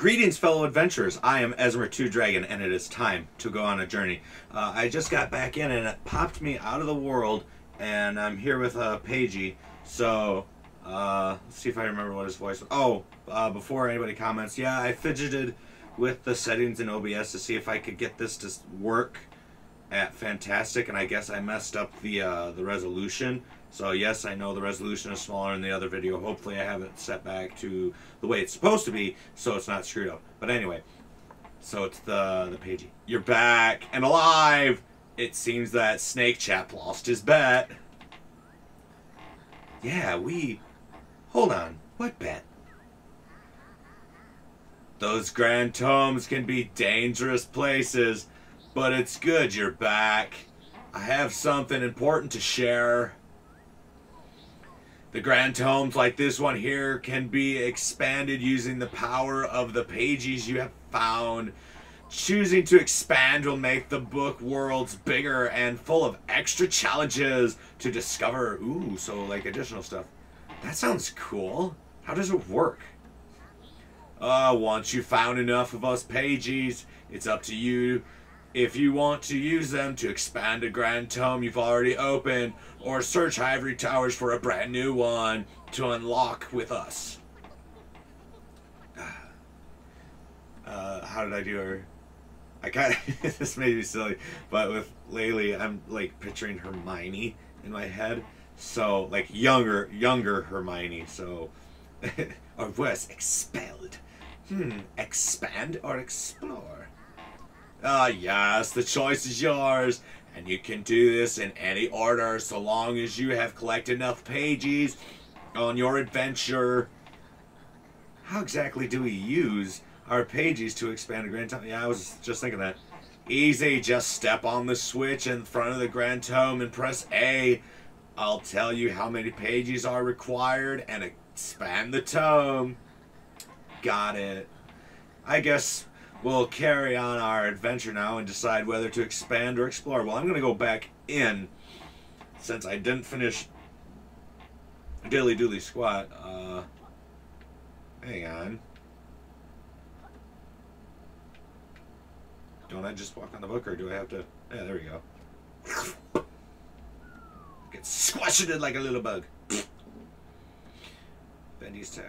Greetings, fellow adventurers. I am Ezmer2Dragon, and it is time to go on a journey. I just got back in, and it popped me out of the world, and I'm here with Paigey. So, let's see if I remember what his voice was. Oh, before anybody comments, yeah, I fidgeted with the settings in OBS to see if I could get this to work at fantastic, and I guess I messed up the resolution. So yes, I know the resolution is smaller in the other video. Hopefully I have it set back to the way it's supposed to be so it's not screwed up. But anyway, so it's the Paigey. You're back and alive! It seems that Snakechap lost his bet. Yeah, hold on, what bet? Those grand tomes can be dangerous places, but it's good you're back. I have something important to share. The grand tomes like this one here can be expanded using the power of the Paigeys you have found. Choosing to expand will make the book worlds bigger and full of extra challenges to discover. Ooh, so like additional stuff. That sounds cool. How does it work? Once you've found enough of us Paigeys, it's up to you if you want to use them to expand a grand tome you've already opened, or search Ivory Towers for a brand new one to unlock with us. How did I do her? I kind of, this may be silly, but with Laylee, I'm like picturing Hermione in my head. So, like younger Hermione, so, or worse, expelled. Expand or explore? Ah, yes, the choice is yours, and you can do this in any order so long as you have collected enough Paigeys on your adventure. How exactly do we use our Paigeys to expand a grand tome? Yeah, I was just thinking that. Easy, just step on the switch in front of the grand tome and press A. I'll tell you how many Paigeys are required and expand the tome. Got it. I guess we'll carry on our adventure now and decide whether to expand or explore. Well, I'm going to go back in since I didn't finish Dilly Dooley Squat. Hang on. Don't I just walk on the book, or do I have to? Yeah, there we go. Get squashed in like a little bug. Vendi's tag.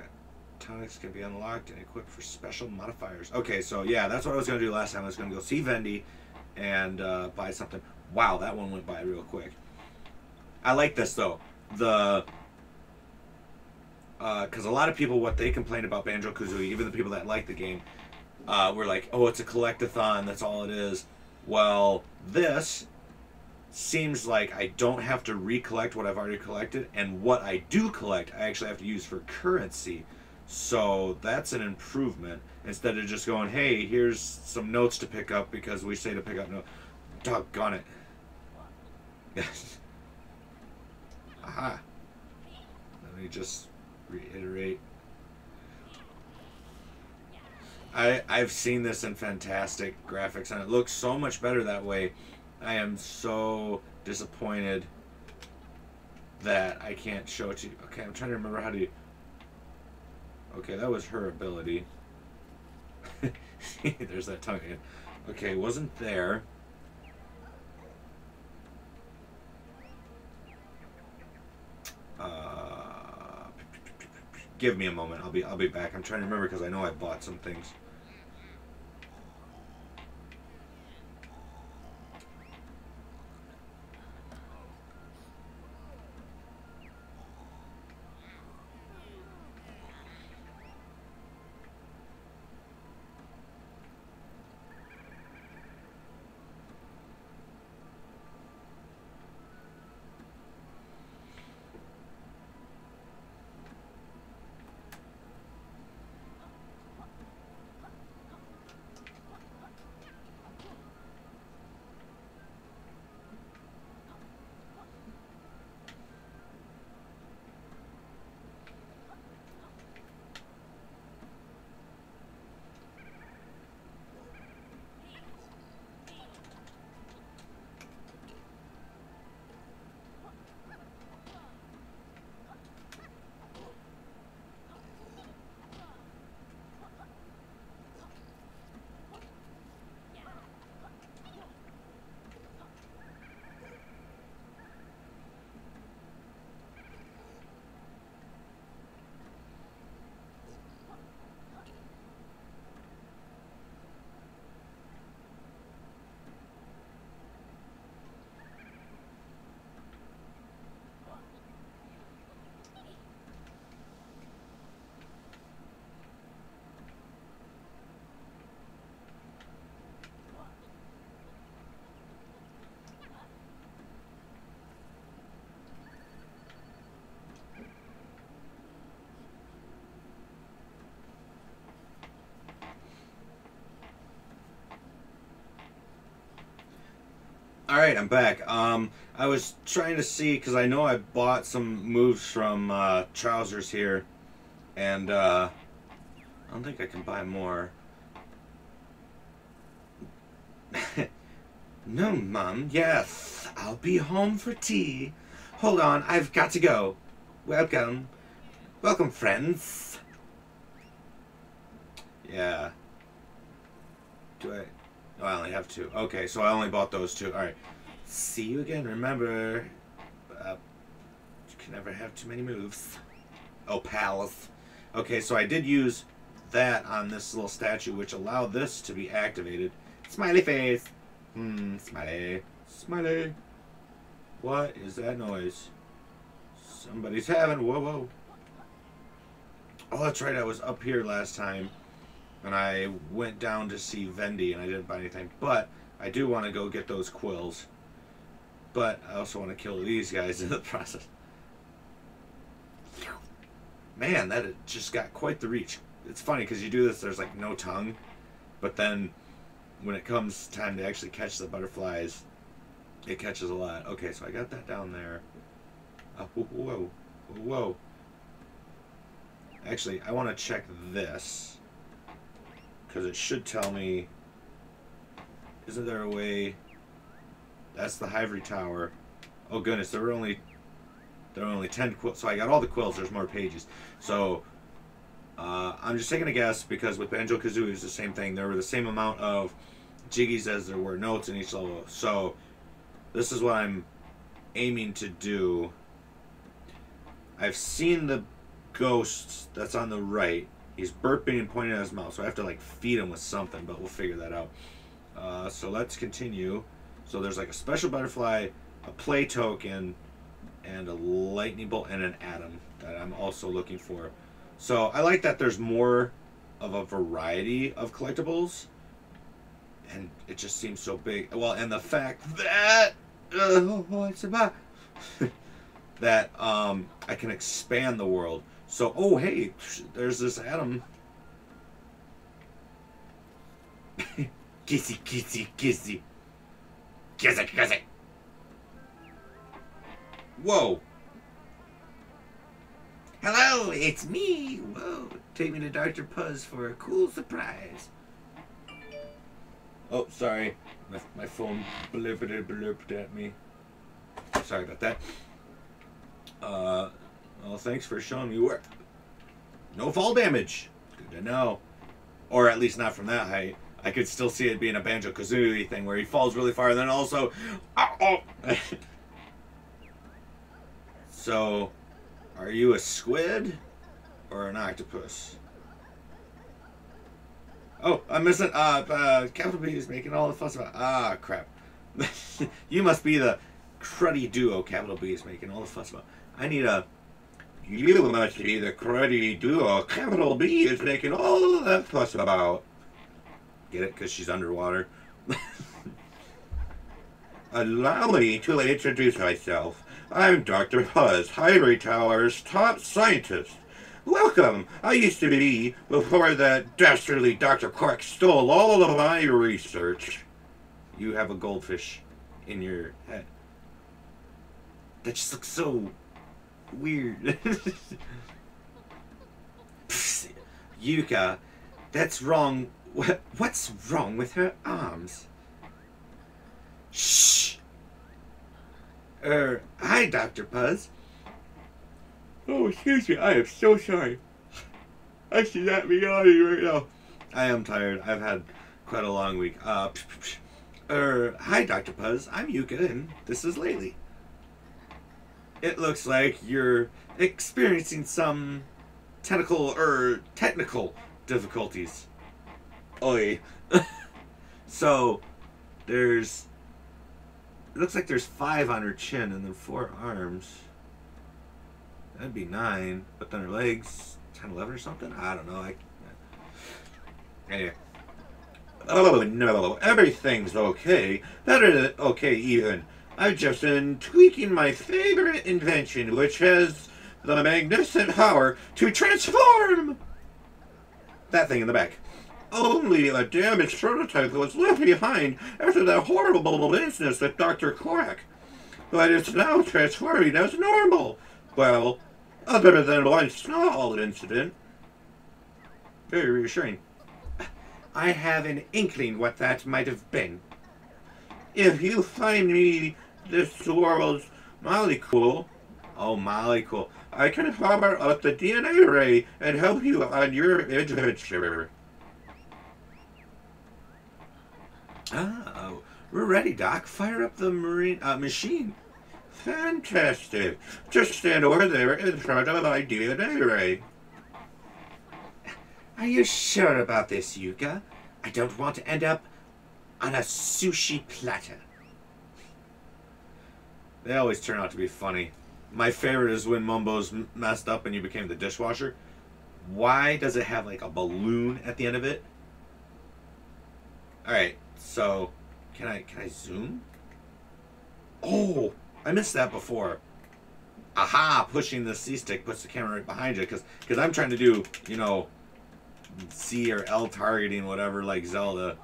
Tonics can be unlocked and equipped for special modifiers. Okay, so yeah, that's what I was going to do last time. I was going to go see Vendi and buy something. Wow, that one went by real quick. I like this, though. Because a lot of people, what they complained about Banjo-Kazooie, even the people that like the game, were like, oh, it's a collect-a-thon, that's all it is. Well, this seems like I don't have to recollect what I've already collected, and what I do collect, I actually have to use for currency. So that's an improvement instead of just going, hey, here's some notes to pick up because we say to pick up notes. Doggone it. Yes. Aha. Let me just reiterate. I've seen this in fantastic graphics and it looks so much better that way. I am so disappointed that I can't show it to you. Okay, I'm trying to remember how to. Okay, that was her ability. There's that tongue again. Okay, wasn't there. Give me a moment. I'll be back. I'm trying to remember because I know I bought some things. Alright, I'm back. I was trying to see, because I know I bought some moves from Trousers here, and I don't think I can buy more. No, Mum. Yes, I'll be home for tea. Hold on, I've got to go. Welcome. Welcome, friends. Yeah. Do I... Oh, I only have two. Okay, so I only bought those two. Alright. See you again. Remember, you can never have too many moves. Oh, pals. Okay, so I did use that on this little statue, which allowed this to be activated. Smiley face. Smiley. Smiley. What is that noise? Somebody's having... Whoa, whoa. Oh, that's right. I was up here last time. And I went down to see Vendi, and I didn't buy anything. But I do want to go get those quills. But I also want to kill these guys in the process. Man, that just got quite the reach. It's funny, because you do this, there's like no tongue. But then, when it comes time to actually catch the butterflies, it catches a lot. Okay, so I got that down there. Whoa, whoa. Actually, I want to check this. Because it should tell me, isn't there a way? That's the Ivory Tower. Oh goodness, there were only 10 quills. So I got all the quills. There's more pages. So I'm just taking a guess, because with Banjo-Kazooie it was the same thing. There were the same amount of jiggies as there were notes in each level. So this is what I'm aiming to do. I've seen the ghost that's on the right. He's burping and pointing at his mouth, so I have to, like, feed him with something, but we'll figure that out. So let's continue. So there's, like, a special butterfly, a play token, and a lightning bolt, and an atom that I'm also looking for. So I like that there's more of a variety of collectibles, and it just seems so big. Well, and the fact that... that I can expand the world. So, oh, hey, there's this atom. Kissy, kissy, kissy. Kissy, kissy. Whoa. Hello, it's me. Whoa, take me to Dr. Puzz for a cool surprise. Oh, sorry. My phone blurped at me. Sorry about that. Well, thanks for showing me where. No fall damage. Good to know. Or at least not from that height. I could still see it being a Banjo-Kazooie thing where he falls really far and then also... Oh, oh. So, are you a squid or an octopus? Oh, I'm missing... Capital B is making all the fuss about... Ah, crap. You must be the cruddy duo Capital B is making all the fuss about. I need a... You must be the cruddy duo Capital B is making all that fuss about. Get it? Because she's underwater. Allow me to introduce myself. I'm Dr. Puzz, Ivory Towers' top scientist. Welcome! I used to be, before that dastardly Dr. Quark stole all of my research. You have a goldfish in your head. That just looks so... weird. Psst, Yuka, that's wrong. What's wrong with her arms? Shh. Hi, Dr. Puzz. Oh, excuse me. I am so sorry. I should not be on you right now. I am tired. I've had quite a long week. Hi, Dr. Puzz. I'm Yuka, and this is Laylee. It looks like you're experiencing some technical difficulties. Oi. So, there's... It looks like there's 5 on her chin and then 4 arms. That'd be 9. But then her legs, 10, 11 or something? I don't know. Anyway. Oh, no. Everything's okay. Better than okay, even. I've just been tweaking my favorite invention, which has the magnificent power to transform that thing in the back. Only a damaged prototype was left behind after that horrible business with Dr. Quark. But it's now transforming as normal. Well, other than one small incident. Very reassuring. I have an inkling what that might have been. If you find me this world's molecule, I can power up the DNA array and help you on your adventure. Oh, we're ready, Doc. Fire up the machine. Fantastic. Just stand over there in front of my DNA array. Are you sure about this, Yuka? I don't want to end up on a sushi platter. They always turn out to be funny. My favorite is when Mumbo's messed up and you became the dishwasher. Why does it have like a balloon at the end of it? Alright, so can I zoom? Oh, I missed that before. Aha, pushing the C stick puts the camera right behind you because I'm trying to do, you know, C or L targeting, whatever, like Zelda.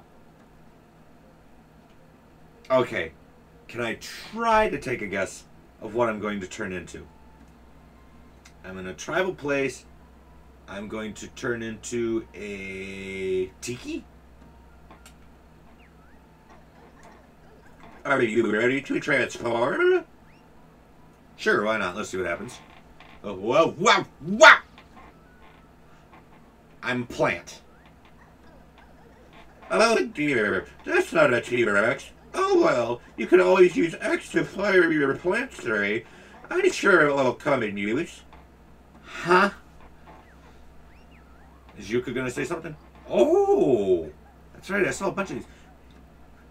Okay, can I try to take a guess of what I'm going to turn into? I'm in a tribal place. I'm going to turn into a tiki. Are you ready to transform? Sure, why not? Let's see what happens. Oh, whoa, wow, wow! I'm plant. Oh dear, that's not a T-Rex. Oh well, you can always use X to fire your plant spray. I'm sure it will come in use. Huh? Is Yuka gonna say something? Oh! That's right, I saw a bunch of these.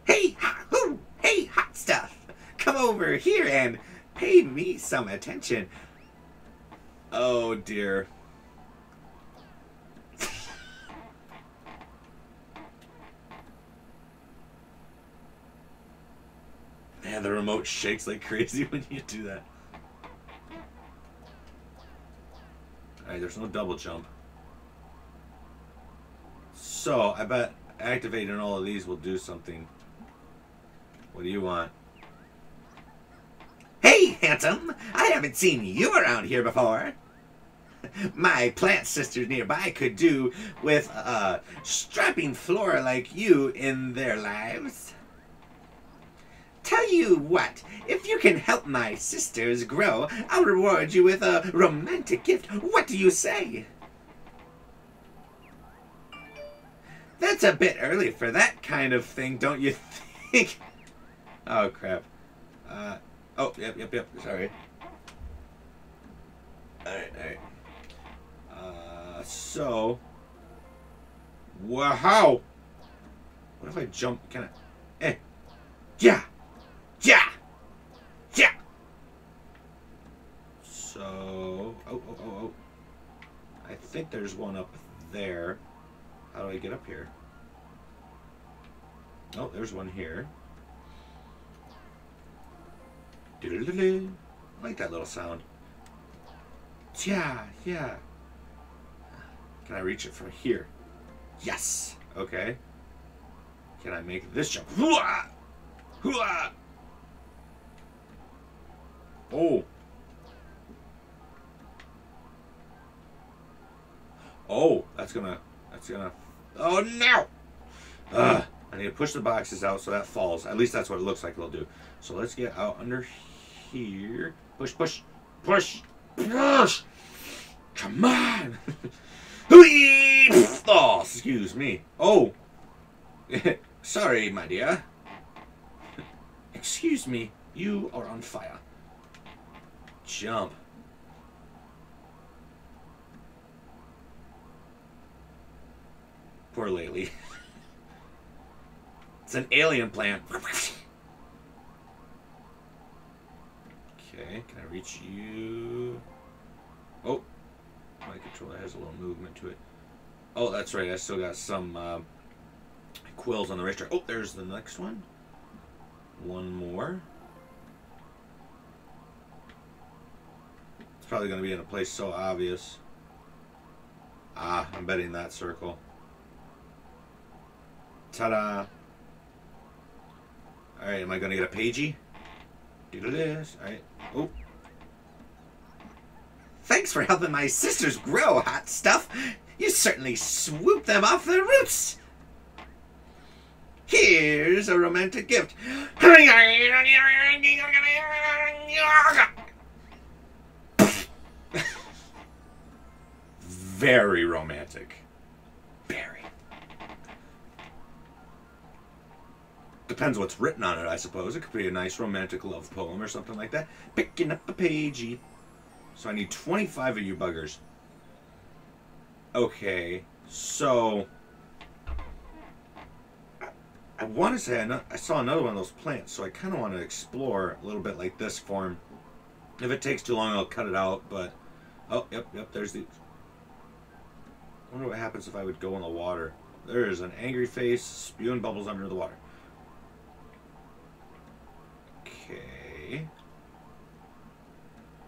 Hey, ha, hoo! Hey, hot stuff! Come over here and pay me some attention. Oh dear. Man, the remote shakes like crazy when you do that. Alright, there's no double jump. So, I bet activating all of these will do something. What do you want? Hey, handsome! I haven't seen you around here before. My plant sisters nearby could do with a strapping flora like you in their lives. Tell you what, if you can help my sisters grow, I'll reward you with a romantic gift. What do you say? That's a bit early for that kind of thing, don't you think? Oh, crap. Oh, yep, sorry. Alright. So... Wow! What if I jump? Can I... Eh! Yeah! Yeah! So... Oh. I think there's one up there. How do I get up here? Oh, there's one here. I like that little sound. Yeah. Can I reach it from here? Yes! Okay. Can I make this jump? Hoo-ah! Hoo-ah! Oh. Oh, that's gonna, oh no! I need to push the boxes out so that falls. At least that's what it looks like it'll do. So let's get out under here. Push! Come on! Oh, excuse me. Oh. Sorry, my dear. Excuse me, you are on fire. Jump. Poor Laylee. It's an alien plant. Okay, can I reach you? Oh, my controller has a little movement to it. Oh, that's right, I still got some quills on the racetrack. Oh, there's the next one. One more. It's probably going to be in a place so obvious. Ah, I'm betting that circle. Ta-da! Alright, am I gonna get a Paigey? Do this. Alright. Oh. Thanks for helping my sisters grow, hot stuff! You certainly swooped them off their roots! Here's a romantic gift. Very romantic. Very. Depends what's written on it, I suppose. It could be a nice romantic love poem or something like that. Picking up a Paigey. So I need 25 of you buggers. Okay, so... I want to say I saw another one of those plants, so I kind of want to explore a little bit like this form. If it takes too long, I'll cut it out, but... Oh, yep, there's the... I wonder what happens if I would go in the water. There is an angry face spewing bubbles under the water. Okay...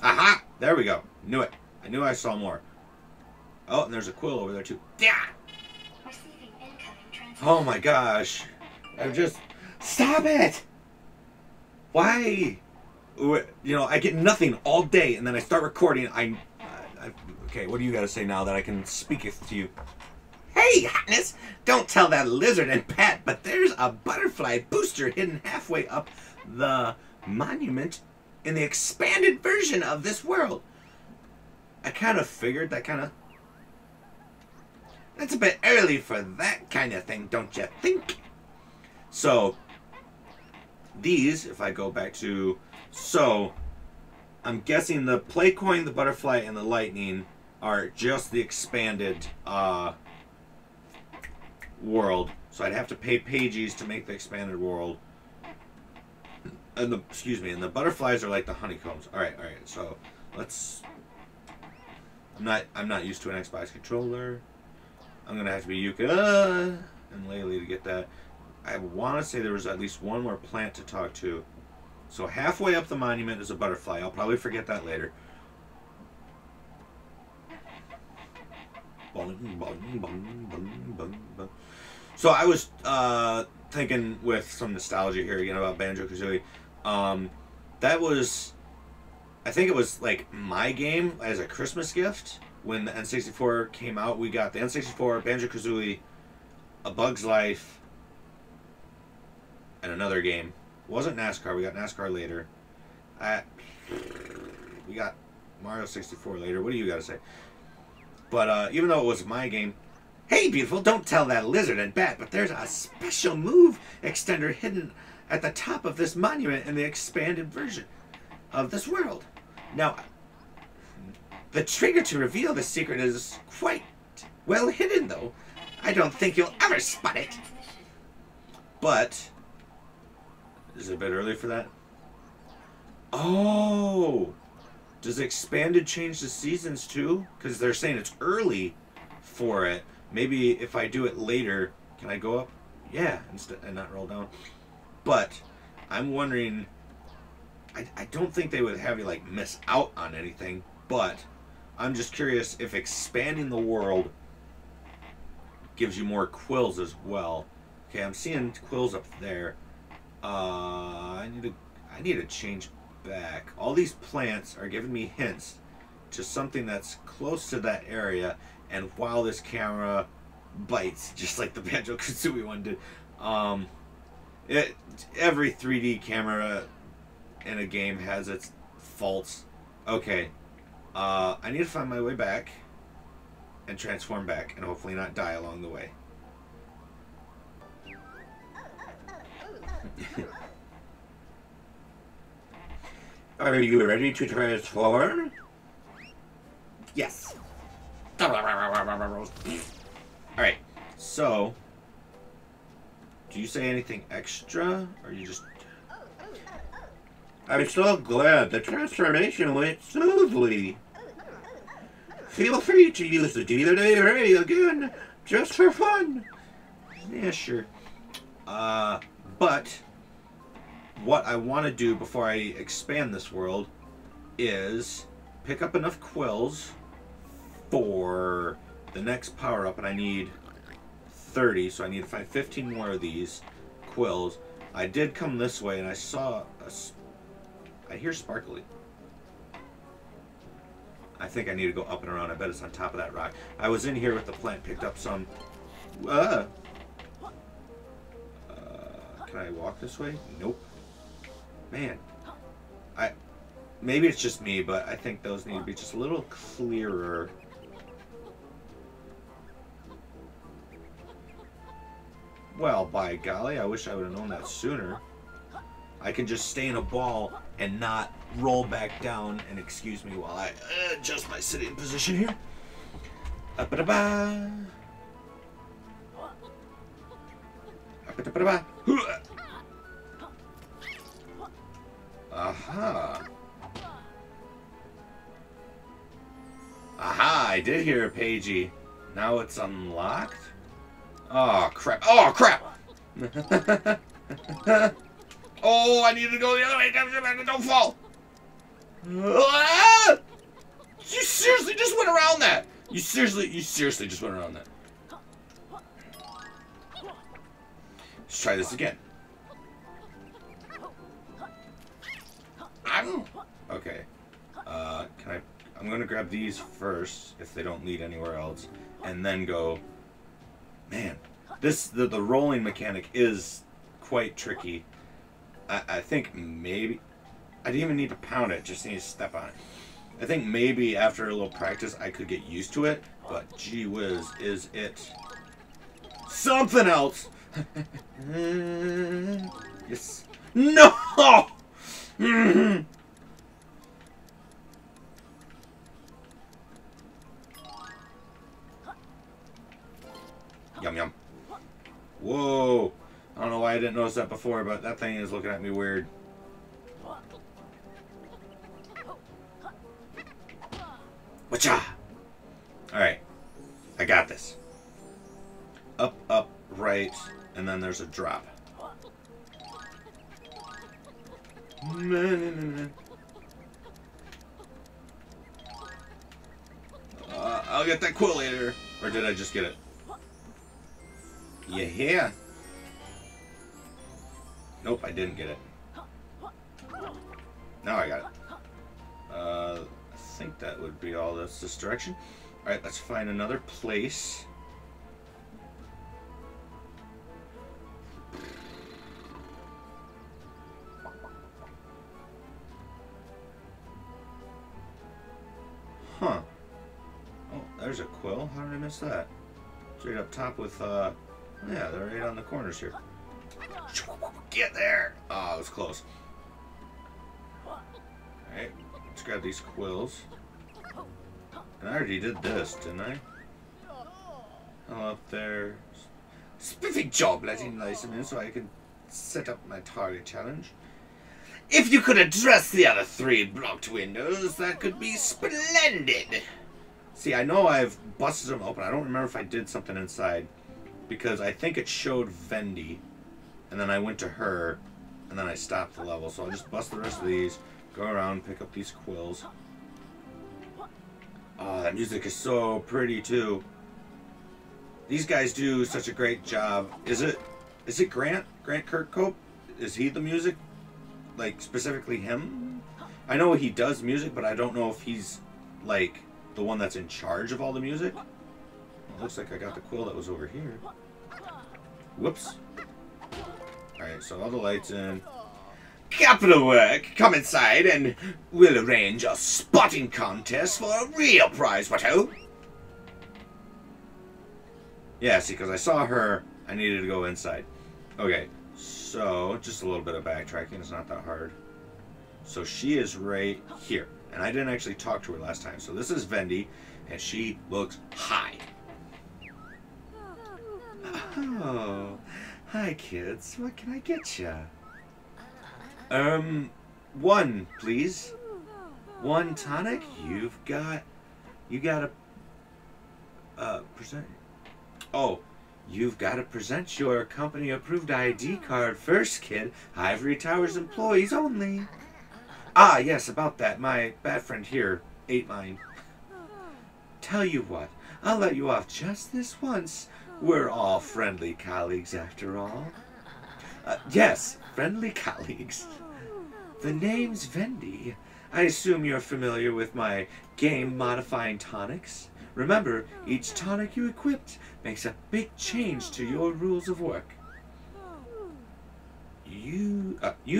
Aha! There we go. Knew it. I knew I saw more. Oh, and there's a quill over there, too. Yeah! Oh, my gosh. I'm just... Stop it! Why? You know, I get nothing all day, and then I start recording. Okay, what do you got to say now that I can speak it to you? Hey, hotness! Don't tell that lizard and Pat, but there's a butterfly booster hidden halfway up the monument in the expanded version of this world. I kind of figured that kind of... That's a bit early for that kind of thing, don't you think? So, these, if I go back to... So, I'm guessing the play coin, the butterfly, and the lightning are just the expanded world. So I'd have to pay Paigeys to make the expanded world. And the, excuse me, and the butterflies are like the honeycombs. All right. So let's. I'm not used to an Xbox controller. I'm gonna have to be Yuka and Laylee to get that. I want to say there was at least one more plant to talk to. So halfway up the monument is a butterfly. I'll probably forget that later. So I was thinking with some nostalgia here again about Banjo-Kazooie. That was, I think it was like my game as a Christmas gift when the N64 came out. We got the N64, Banjo-Kazooie, A Bug's Life, and another game. It wasn't NASCAR. We got NASCAR later. We got Mario 64 later. What do you got to say? But even though it was my game, hey, beautiful, don't tell that lizard and bat, but there's a special move extender hidden at the top of this monument in the expanded version of this world. Now, the trigger to reveal the secret is quite well hidden, though. I don't think you'll ever spot it. But, is it a bit early for that? Oh! Does expanded change the seasons, too? Because they're saying it's early for it. Maybe if I do it later, can I go up? Yeah, and not roll down. But I'm wondering, I don't think they would have you like miss out on anything, but I'm just curious if expanding the world gives you more quills as well. Okay, I'm seeing quills up there. I need to change back. All these plants are giving me hints to something that's close to that area. And while this camera bites, just like the Banjo-Kazooie one did, every 3D camera in a game has its faults. Okay, I need to find my way back and transform back and hopefully not die along the way. Are you ready to transform? Yes. Alright, so do you say anything extra or you just... I'm so glad the transformation went smoothly. Feel free to use the D-Day Array again just for fun. Yeah, sure. But what I want to do before I expand this world is pick up enough quills for the next power up, and I need 30, so I need to find 15 more of these quills. I did come this way, and I saw a... I hear sparkly. I think I need to go up and around. I bet it's on top of that rock. I was in here with the plant, picked up some... Can I walk this way? Nope. Man. Maybe it's just me, but I think those need to be just a little clearer. Well, by golly, I wish I would have known that sooner. I can just stay in a ball and not roll back down, and excuse me while I adjust my sitting position here. Aha. Aha, I did hear a Paigey. Now it's unlocked? Oh, crap. Oh, crap! Oh, I need to go the other way. Don't fall! You seriously just went around that! You seriously just went around that. Let's try this again. Okay. I'm gonna grab these first, if they don't lead anywhere else, and then go... Man, the rolling mechanic is quite tricky. I think maybe... I didn't even need to pound it, just need to step on it. I think maybe after a little practice I could get used to it, but gee whiz, is it... Something else! Yes. No! Mm-hmm. Yum, yum. Whoa. I don't know why I didn't notice that before, but that thing is looking at me weird. Wacha! Alright. I got this. Up, up, right, and then there's a drop. I'll get that quill later. Or did I just get it? Yeah. Nope, I didn't get it. Now I got it. I think that would be all. That's this direction. Alright, let's find another place. Huh. Oh, there's a quill. How did I miss that? Straight up top with, yeah, they're right on the corners here. Get there! Oh, it was close. Alright, let's grab these quills. And I already did this, didn't I? Oh, up there. Spiffy job letting Lyson in so I can set up my target challenge. If you could address the other three blocked windows, that could be splendid! See, I know I've busted them open. I don't remember if I did something inside. Because I think it showed Vendi, and then I went to her, and then I stopped the level. So I'll just bust the rest of these, go around, pick up these quills. Oh, that music is so pretty too. These guys do such a great job. Is it Grant? Grant Kirkhope? Is he the music? Like, specifically him? I know he does music, but I don't know if he's, like, the one that's in charge of all the music. Looks like I got the quill that was over here. Whoops. Alright, so all the lights in. Capital work! Come inside and we'll arrange a spotting contest for a real prize, what-ho? Yeah, see, because I saw her, I needed to go inside. Okay, so just a little bit of backtracking. It's not that hard. So she is right here. And I didn't actually talk to her last time. So this is Vendi, and she looks high. Oh, hi kids. What can I get ya? One, please. One tonic? You've got to present your company-approved ID card first, kid. Ivory Towers employees only. Ah, yes, about that. My bad friend here ate mine. Tell you what, I'll let you off just this once. We're all friendly colleagues after all. Yes, friendly colleagues. The name's Vendi. I assume you're familiar with my game-modifying tonics. Remember, each tonic you equipped makes a big change to your rules of work. You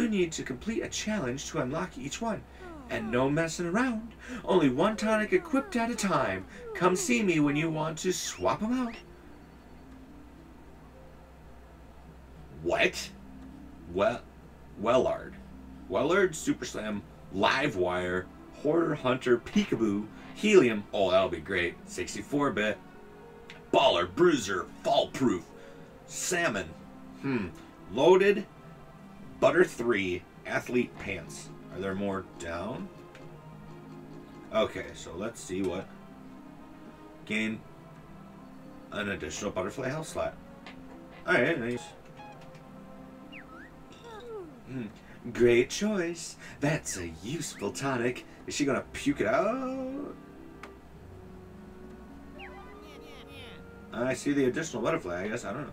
need to complete a challenge to unlock each one. And no messing around. Only one tonic equipped at a time. Come see me when you want to swap them out. What? Wellard. Wellard, Super Slam, Livewire, Hoarder Hunter, Peekaboo, Helium. Oh, that'll be great. 64-bit. Baller, Bruiser, Fallproof, Salmon. Loaded, Butter 3, Athlete Pants. Are there more down? Okay, so let's see what. Gain an additional Butterfly health slot. Alright, nice. Great choice. That's a useful tonic. Is she gonna puke it out? I see the additional butterfly, I guess. I don't know.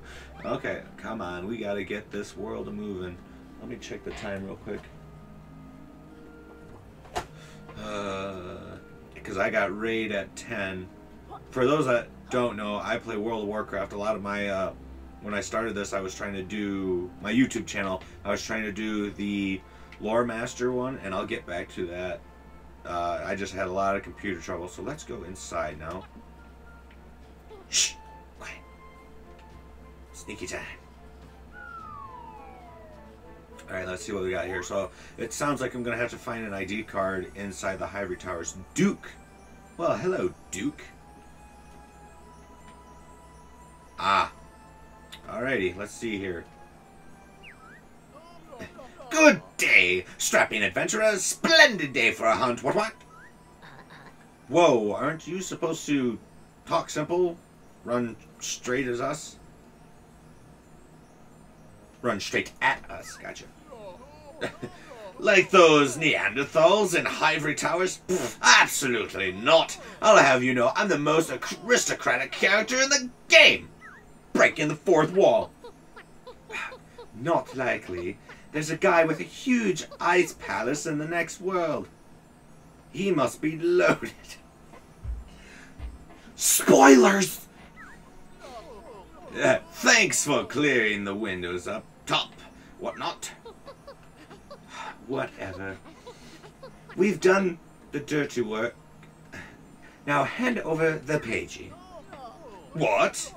Okay, come on. We gotta get this world moving. Let me check the time real quick. Because I got raid at 10. For those that don't know, I play World of Warcraft. A lot of my... when I started this, I was trying to do... my YouTube channel, I was trying to do the Lore Master one, and I'll get back to that. I just had a lot of computer trouble, so let's go inside now. Shh! Quiet. Sneaky time. Alright, let's see what we got here. So, it sounds like I'm going to have to find an ID card inside the Ivory Towers. Duke! Well, hello, Duke. Ah. Alrighty, let's see here. Good day, strapping adventurers. Splendid day for a hunt. What? Whoa, aren't you supposed to talk simple? Run straight as us? Run straight at us, gotcha. Like those Neanderthals in Ivory Towers? Pff, absolutely not. I'll have you know I'm the most aristocratic character in the game. Breaking the fourth wall. Not likely. There's a guy with a huge ice palace in the next world. He must be loaded. Spoilers! Thanks for clearing the windows up top. Whatnot. Whatever. We've done the dirty work. Now hand over the Paigey. What?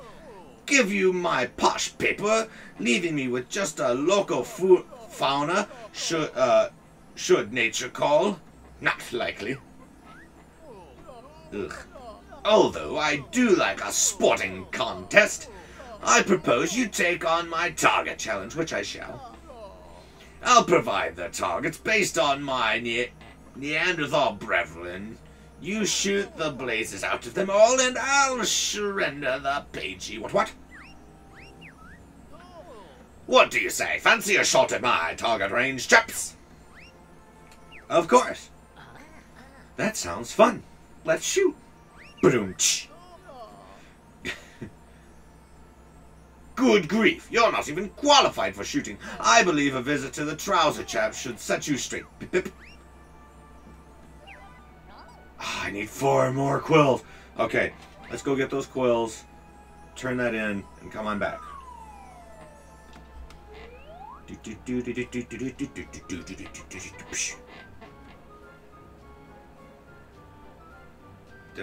Give you my posh paper, leaving me with just a local fauna should nature call. Not likely. Ugh. Although I do like a sporting contest, I propose you take on my target challenge, which I shall. I'll provide the targets based on my Neanderthal brethren. You shoot the blazes out of them all, and I'll surrender the Paigey. What? What do you say? Fancy a shot at my target range, chaps? Of course. That sounds fun. Let's shoot. Broomch. Good grief. You're not even qualified for shooting. I believe a visit to the trouser chap should set you straight. Pip-pip. I need 4 more quills. Okay, let's go get those quills, turn that in, and come on back. Did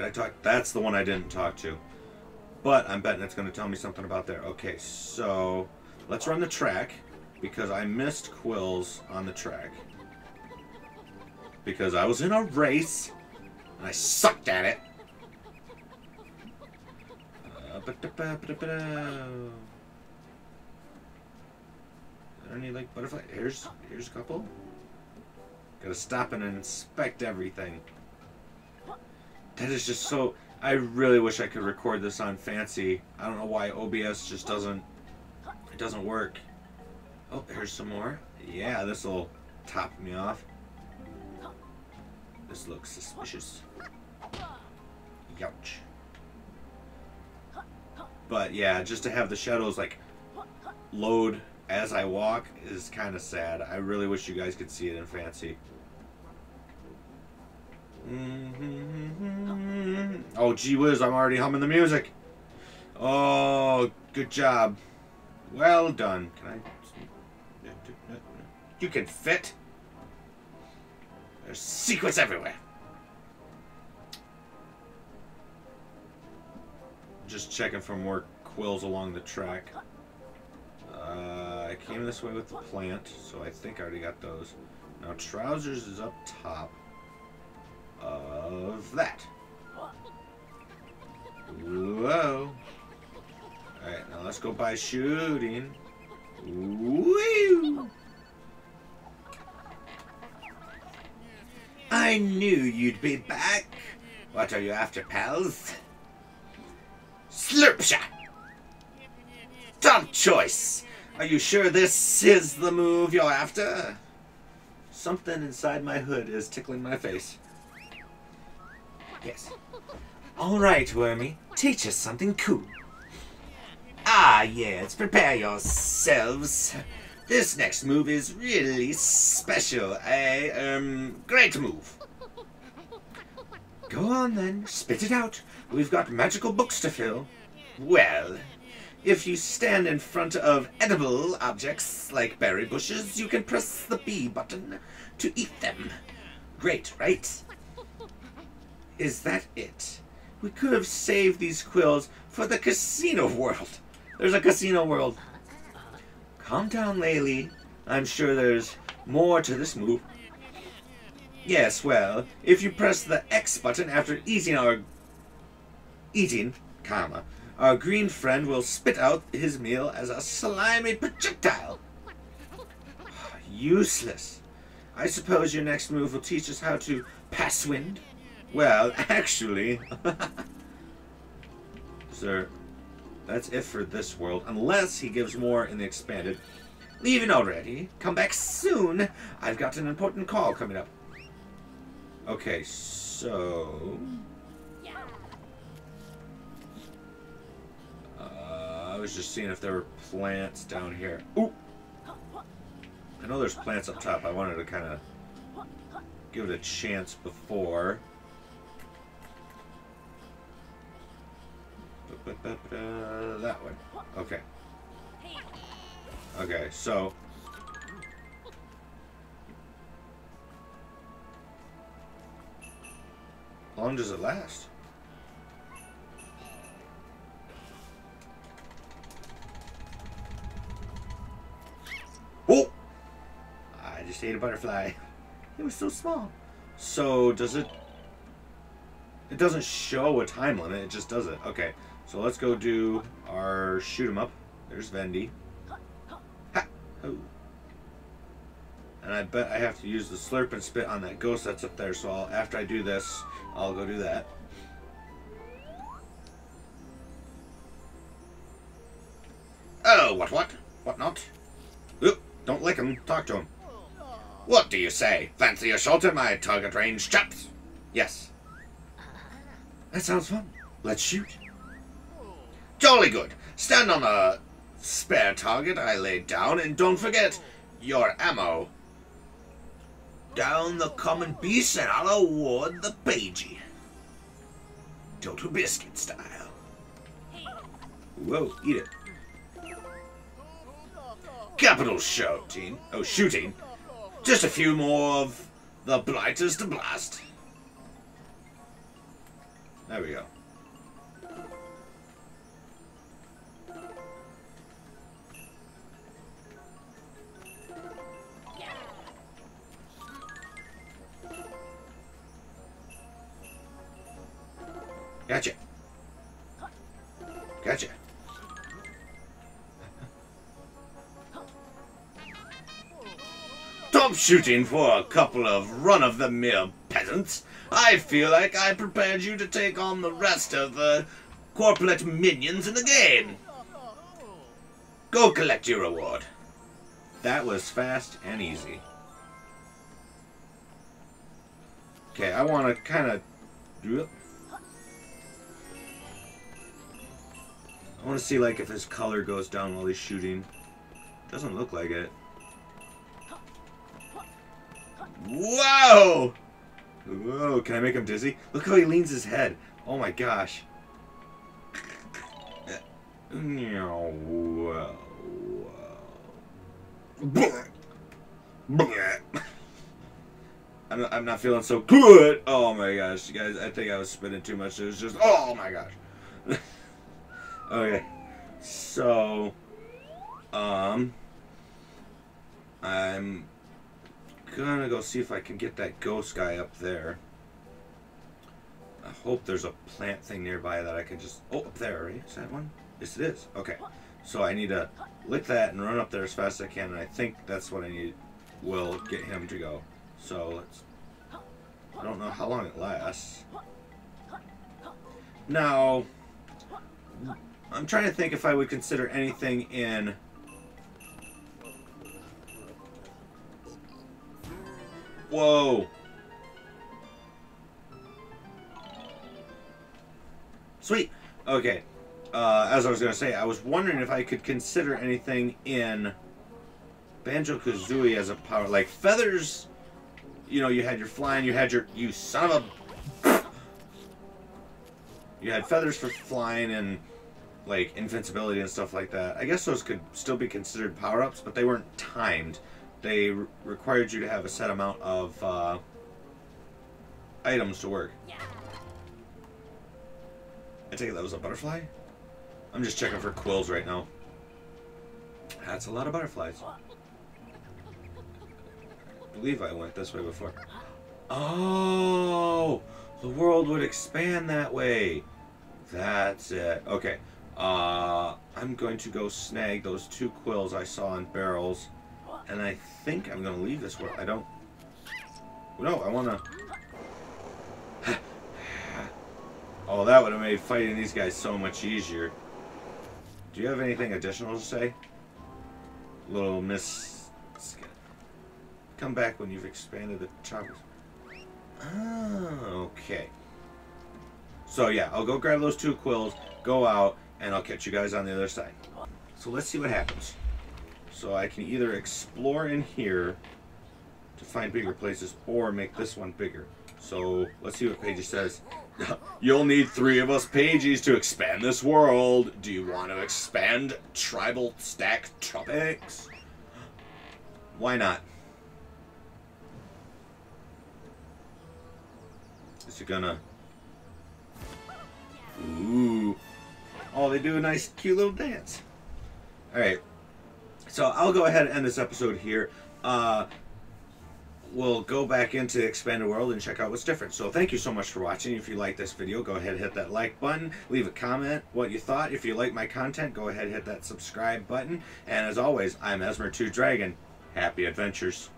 I talk? That's the one I didn't talk to. But I'm betting it's going to tell me something about there. Okay, so let's run the track, because I missed quills on the track. Because I was in a race. And I sucked at it. Are there any like butterfly? Here's a couple. Gotta stop and inspect everything. That is just so. I really wish I could record this on Fancy. I don't know why OBS just doesn't. It doesn't work. Oh, here's some more. Yeah, this will top me off. This looks suspicious. Youch. But yeah, just to have the shadows like load as I walk is kind of sad. I really wish you guys could see it in Fancy. Oh, gee whiz, I'm already humming the music. Oh, good job. Well done. Can I... You can fit. There's secrets everywhere. Just checking for more quills along the track. I came this way with the plant, so I think I already got those. Now trousers is up top of that. Whoa. Alright, now let's go by shooting. Woo! I knew you'd be back. What are you after, pals? Slurpsha! Top choice! Are you sure this is the move you're after? Something inside my hood is tickling my face. Yes. Alright, Wormy. Teach us something cool. Ah, yes. Prepare yourselves. This next move is really special. A, great move. Go on then. Spit it out. We've got magical books to fill. Well, if you stand in front of edible objects like berry bushes, you can press the B button to eat them. Great, right? Is that it? We could have saved these quills for the casino world. There's a casino world. Calm down, Laylee. I'm sure there's more to this move. Yes, well, if you press the X button after eating, our green friend will spit out his meal as a slimy projectile. Useless. I suppose your next move will teach us how to pass wind. Well, actually, sir, that's it for this world, unless he gives more in the expanded. Leaving already. Come back soon. I've got an important call coming up. Okay, so... I was just seeing if there were plants down here. Ooh! I know there's plants up top. I wanted to kind of give it a chance before. That way. Okay. Okay, so... How long does it last? Oh! I just ate a butterfly. It was so small. So, does it... It doesn't show a time limit, it just does it. Okay, so let's go do our shoot 'em up. There's Vendi. Ha! Oh. And I bet I have to use the slurp and spit on that ghost that's up there, so after I do this, I'll go do that. Oh, what? What not? Oop, don't lick him, talk to him. What do you say? Fancy a shot at my target range, chaps? Yes. That sounds fun. Let's shoot. Jolly good. Stand on a spare target I laid down, and don't forget your ammo. Down the common beast and I'll award the Paigey. Total biscuit style. Whoa, eat it. Capital shooting. Oh, shooting. Just a few more of the blighters to blast. There we go. Gotcha. Gotcha. Top shooting for a couple of run-of-the-mill peasants. I feel like I prepared you to take on the rest of the corporate minions in the game. Go collect your reward. That was fast and easy. Okay, I want to kind of... I want to see, like, if his color goes down while he's shooting. Doesn't look like it. Whoa! Whoa, can I make him dizzy? Look how he leans his head. Oh my gosh. Whoa. I'm not feeling so good. Oh my gosh, guys, I think I was spinning too much. It was just, oh my gosh. Okay, so, I'm gonna go see if I can get that ghost guy up there. I hope there's a plant thing nearby that I can just, oh, up there, right? Is that one? Yes, it is. Okay, so I need to lick that and run up there as fast as I can, and I think that's what I need will get him to go. So, let's, I don't know how long it lasts. Now, I'm trying to think if I would consider anything in whoa. Sweet. Okay. As I was going to say, I was wondering if I could consider anything in Banjo-Kazooie as a power. Like, feathers, you know, you had your flying, you had your, you son of a, you had feathers for flying and, like, invincibility and stuff like that. I guess those could still be considered power-ups, but they weren't timed. They required you to have a set amount of items to work. I take it that was a butterfly? I'm just checking for quills right now. That's a lot of butterflies. I believe I went this way before. Oh! The world would expand that way. That's it. Okay. I'm going to go snag those two quills I saw in barrels. And I think I'm going to leave this world. I don't... No, I want to... Oh, that would have made fighting these guys so much easier. Do you have anything additional to say? Little miss... Come back when you've expanded the choppers. Oh, okay. So, yeah, I'll go grab those two quills, go out, and I'll catch you guys on the other side. So let's see what happens. So I can either explore in here to find bigger places or make this one bigger. So let's see what Paigey says. You'll need 3 of us Paigeys to expand this world. Do you want to expand tribal stack tropics? Why not? Is it gonna... Ooh. Oh, they do a nice cute little dance. Alright. So I'll go ahead and end this episode here. We'll go back into the expanded world and check out what's different. So thank you so much for watching. If you like this video, go ahead and hit that like button. Leave a comment what you thought. If you like my content, go ahead and hit that subscribe button. And as always, I'm Ezmer2Dragon. Happy adventures.